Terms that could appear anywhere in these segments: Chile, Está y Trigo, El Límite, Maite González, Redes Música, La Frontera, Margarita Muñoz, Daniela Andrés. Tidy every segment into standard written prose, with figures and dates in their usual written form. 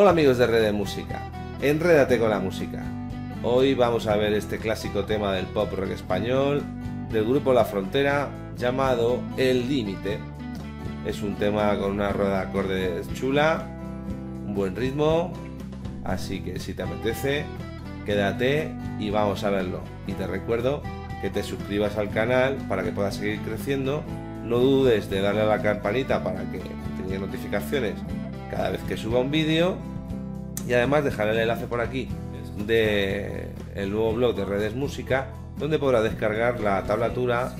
Hola amigos de Redes Música, enrédate con la música. Hoy vamos a ver este clásico tema del pop rock español del grupo La Frontera llamado El Límite. Es un tema con una rueda de acordes chula, un buen ritmo, así que si te apetece, quédate y vamos a verlo. Y te recuerdo que te suscribas al canal para que puedas seguir creciendo. No dudes de darle a la campanita para que tengas notificaciones cada vez que suba un vídeo, y además dejaré el enlace por aquí de el nuevo blog de Redes Música, donde podrás descargar la tablatura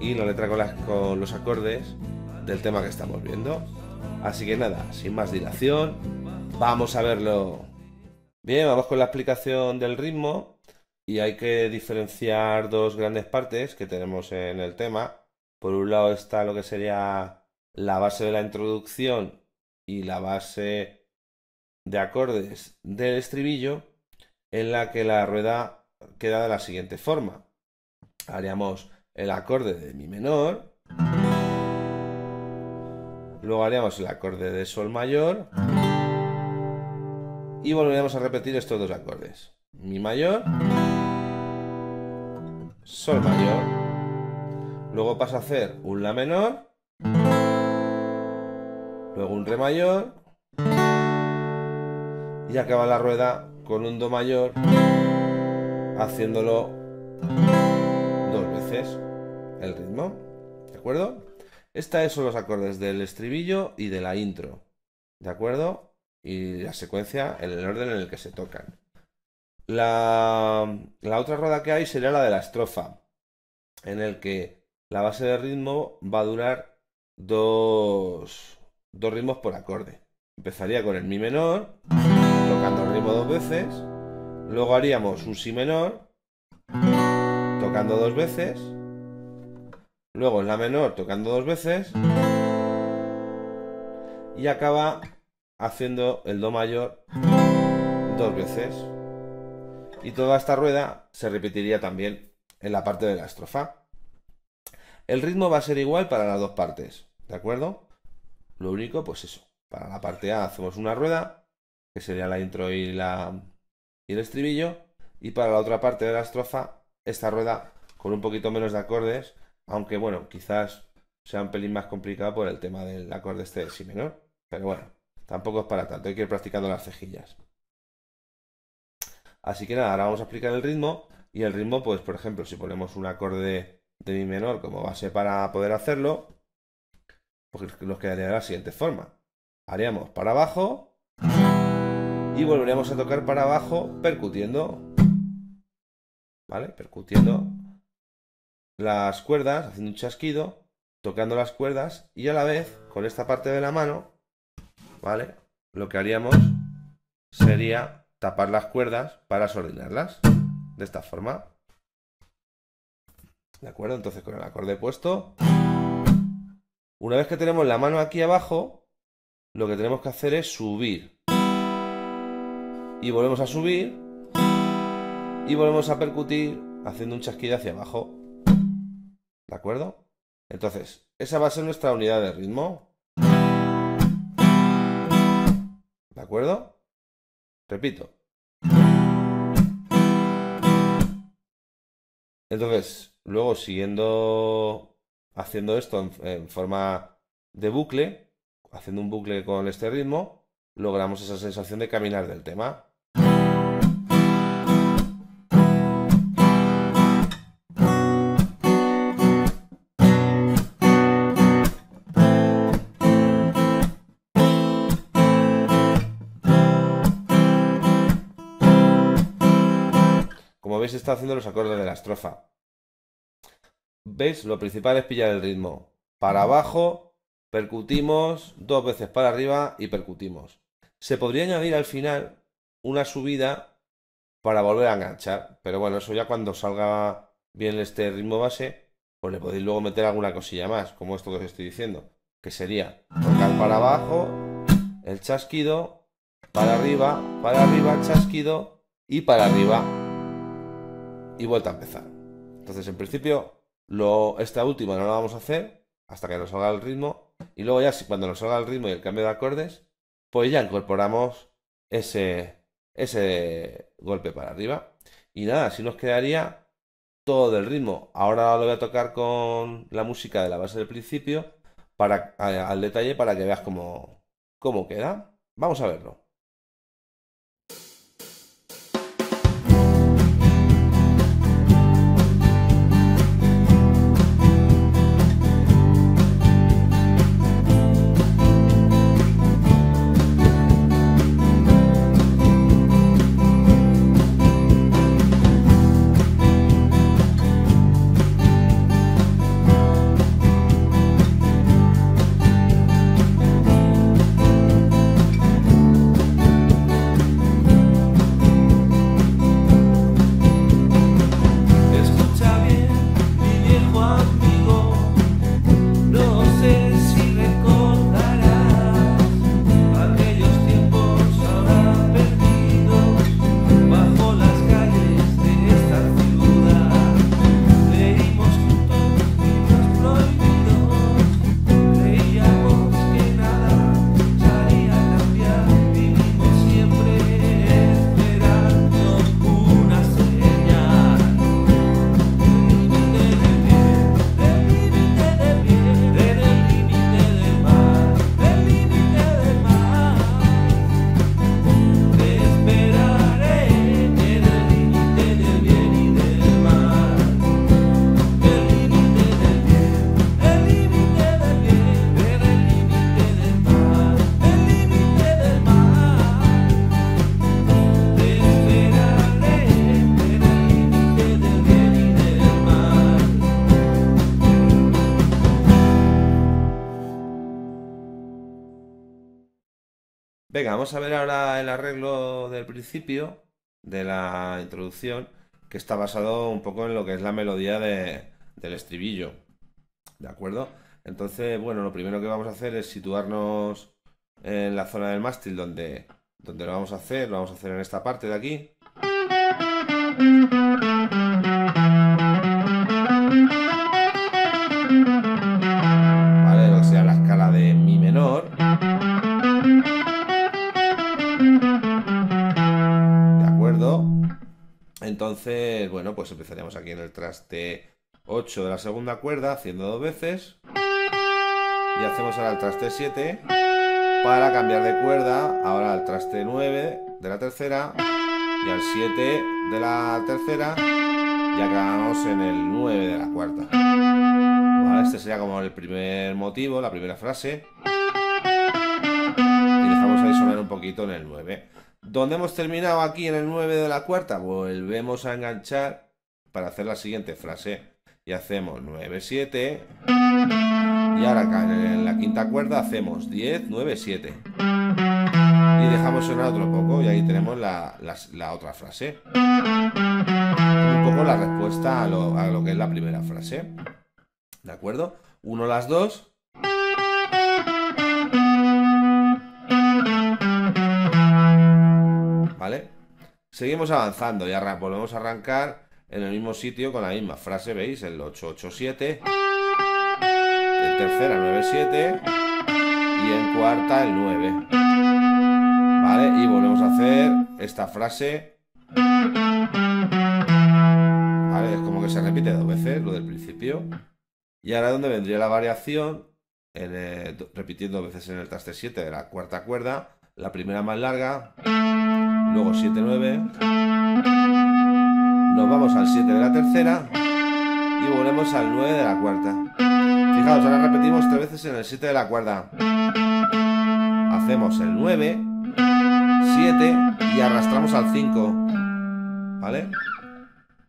y la letra con los acordes del tema que estamos viendo. Así que nada, sin más dilación, vamos a verlo. Bien, vamos con la explicación del ritmo, y hay que diferenciar dos grandes partes que tenemos en el tema. Por un lado está lo que sería la base de la introducción y la base de acordes del estribillo, en la que la rueda queda de la siguiente forma. Haríamos el acorde de mi menor, luego haríamos el acorde de sol mayor y volveríamos a repetir estos dos acordes: mi mayor, sol mayor. Luego pasa a hacer un la menor, luego un re mayor, y acaba la rueda con un do mayor, haciéndolo dos veces el ritmo, ¿de acuerdo? Estos son los acordes del estribillo y de la intro, ¿de acuerdo? Y la secuencia en el orden en el que se tocan. La otra rueda que hay sería la de la estrofa, en el que la base de ritmo va a durar dos ritmos por acorde. Empezaría con el mi menor, tocando el ritmo dos veces, luego haríamos un si menor, tocando dos veces, luego el la menor, tocando dos veces, y acaba haciendo el do mayor dos veces. Y toda esta rueda se repetiría también en la parte de la estrofa. El ritmo va a ser igual para las dos partes, ¿de acuerdo? Lo único, pues eso, para la parte A hacemos una rueda, que sería la intro y el estribillo, y para la otra parte de la estrofa, esta rueda con un poquito menos de acordes, aunque bueno, quizás sea un pelín más complicado por el tema del acorde este de si menor, pero bueno, tampoco es para tanto, hay que ir practicando las cejillas. Así que nada, ahora vamos a explicar el ritmo, y el ritmo, pues por ejemplo, si ponemos un acorde de mi menor como base para poder hacerlo, pues nos quedaría de la siguiente forma. Haríamos para abajo y volveríamos a tocar para abajo percutiendo, ¿vale? Percutiendo las cuerdas, haciendo un chasquido, tocando las cuerdas, y a la vez con esta parte de la mano, ¿vale? Lo que haríamos sería tapar las cuerdas para soldarlas de esta forma. ¿De acuerdo? Entonces con el acorde puesto, una vez que tenemos la mano aquí abajo, lo que tenemos que hacer es subir. Y volvemos a subir. Y volvemos a percutir haciendo un chasquido hacia abajo. ¿De acuerdo? Entonces, esa va a ser nuestra unidad de ritmo. ¿De acuerdo? Repito. Entonces, luego siguiendo haciendo esto en forma de bucle, haciendo un bucle con este ritmo, logramos esa sensación de caminar del tema. Como veis, está haciendo los acordes de la estrofa. ¿Veis? Lo principal es pillar el ritmo. Para abajo, percutimos, dos veces para arriba y percutimos. Se podría añadir al final una subida para volver a enganchar, pero bueno, eso ya cuando salga bien este ritmo base, pues le podéis luego meter alguna cosilla más, como esto que os estoy diciendo, que sería tocar para abajo, el chasquido, para arriba, chasquido y para arriba. Y vuelta a empezar. Entonces, en principio, esta última no la vamos a hacer hasta que nos salga el ritmo, y luego ya cuando nos salga el ritmo y el cambio de acordes, pues ya incorporamos ese golpe para arriba. Y nada, así nos quedaría todo el ritmo. Ahora lo voy a tocar con la música de la base del principio para, al detalle, para que veas cómo queda. Vamos a verlo. Venga, vamos a ver ahora el arreglo del principio, de la introducción, que está basado un poco en lo que es la melodía del estribillo, ¿de acuerdo? Entonces, bueno, lo primero que vamos a hacer es situarnos en la zona del mástil donde lo vamos a hacer en esta parte de aquí. Vale, lo que sea la escala de mi menor. Entonces, bueno, pues empezaríamos aquí en el traste 8 de la segunda cuerda, haciendo dos veces. Y hacemos ahora el traste 7 para cambiar de cuerda, ahora al traste 9 de la tercera y al 7 de la tercera y acabamos en el 9 de la cuarta. Vale, este sería como el primer motivo, la primera frase. Y dejamos ahí sonar un poquito en el 9. Donde hemos terminado aquí en el 9 de la cuarta, volvemos a enganchar para hacer la siguiente frase. Y hacemos 9, 7. Y ahora acá en la quinta cuerda hacemos 10, 9, 7. Y dejamos sonar otro poco y ahí tenemos la otra frase. Un poco la respuesta a lo que es la primera frase. ¿De acuerdo? 1, las 2. ¿Vale? Seguimos avanzando y volvemos a arrancar en el mismo sitio con la misma frase, ¿veis? El 8, 8, 7, en tercera 9, 7 y en cuarta el 9. ¿Vale? Y volvemos a hacer esta frase. ¿Vale? Es como que se repite dos veces lo del principio. Y ahora es donde vendría la variación, repitiendo dos veces en el traste 7 de la cuarta cuerda, la primera más larga. Luego 7, 9. Nos vamos al 7 de la tercera. Y volvemos al 9 de la cuarta. Fijaos, ahora repetimos tres veces en el 7 de la cuarta. Hacemos el 9, 7 y arrastramos al 5. ¿Vale?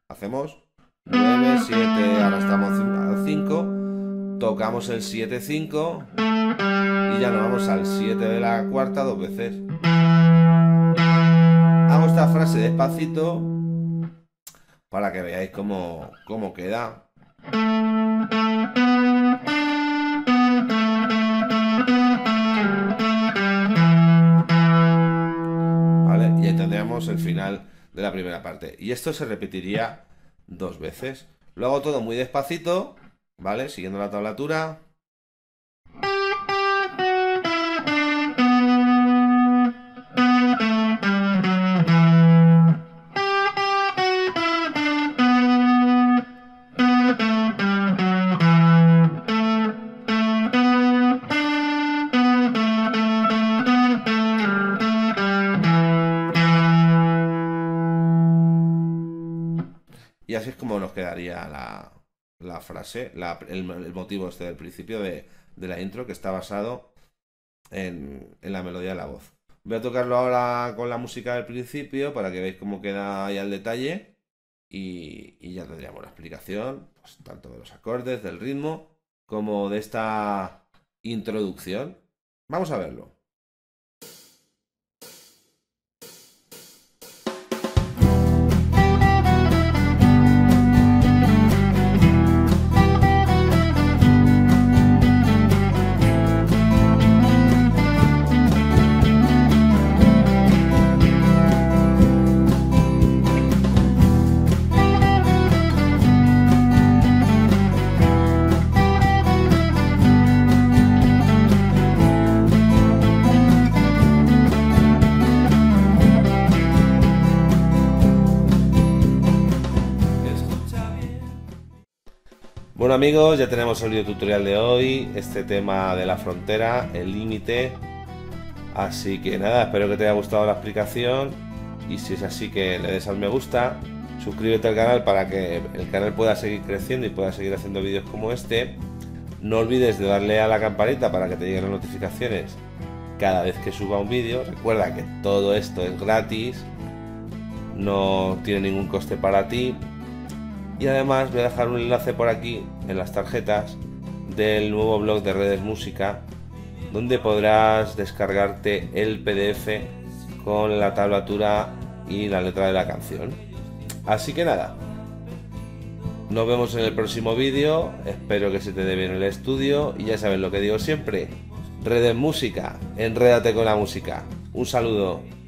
Hacemos 9, 7, arrastramos al 5. Tocamos el 7, 5. Y ya nos vamos al 7 de la cuarta dos veces. Hago esta frase despacito para que veáis cómo queda. Vale, y ahí tendríamos el final de la primera parte. Y esto se repetiría dos veces. Lo hago todo muy despacito, ¿vale? Siguiendo la tablatura. así es como nos quedaría la frase, el motivo este del principio de la intro, que está basado en la melodía de la voz. Voy a tocarlo ahora con la música del principio para que veáis cómo queda ahí al detalle y ya tendríamos la explicación, pues, tanto de los acordes, del ritmo, como de esta introducción. Vamos a verlo. Bueno amigos, ya tenemos el video tutorial de hoy, este tema de La Frontera, El Límite. Así que nada, espero que te haya gustado la explicación y si es así que le des al me gusta, suscríbete al canal para que el canal pueda seguir creciendo y pueda seguir haciendo vídeos como este. No olvides de darle a la campanita para que te lleguen las notificaciones cada vez que suba un vídeo. Recuerda que todo esto es gratis, no tiene ningún coste para ti. Y además voy a dejar un enlace por aquí en las tarjetas del nuevo blog de Redes Música, donde podrás descargarte el PDF con la tablatura y la letra de la canción. Así que nada, nos vemos en el próximo vídeo, espero que se te dé bien el estudio y ya sabes lo que digo siempre, Redes Música, enrédate con la música. Un saludo.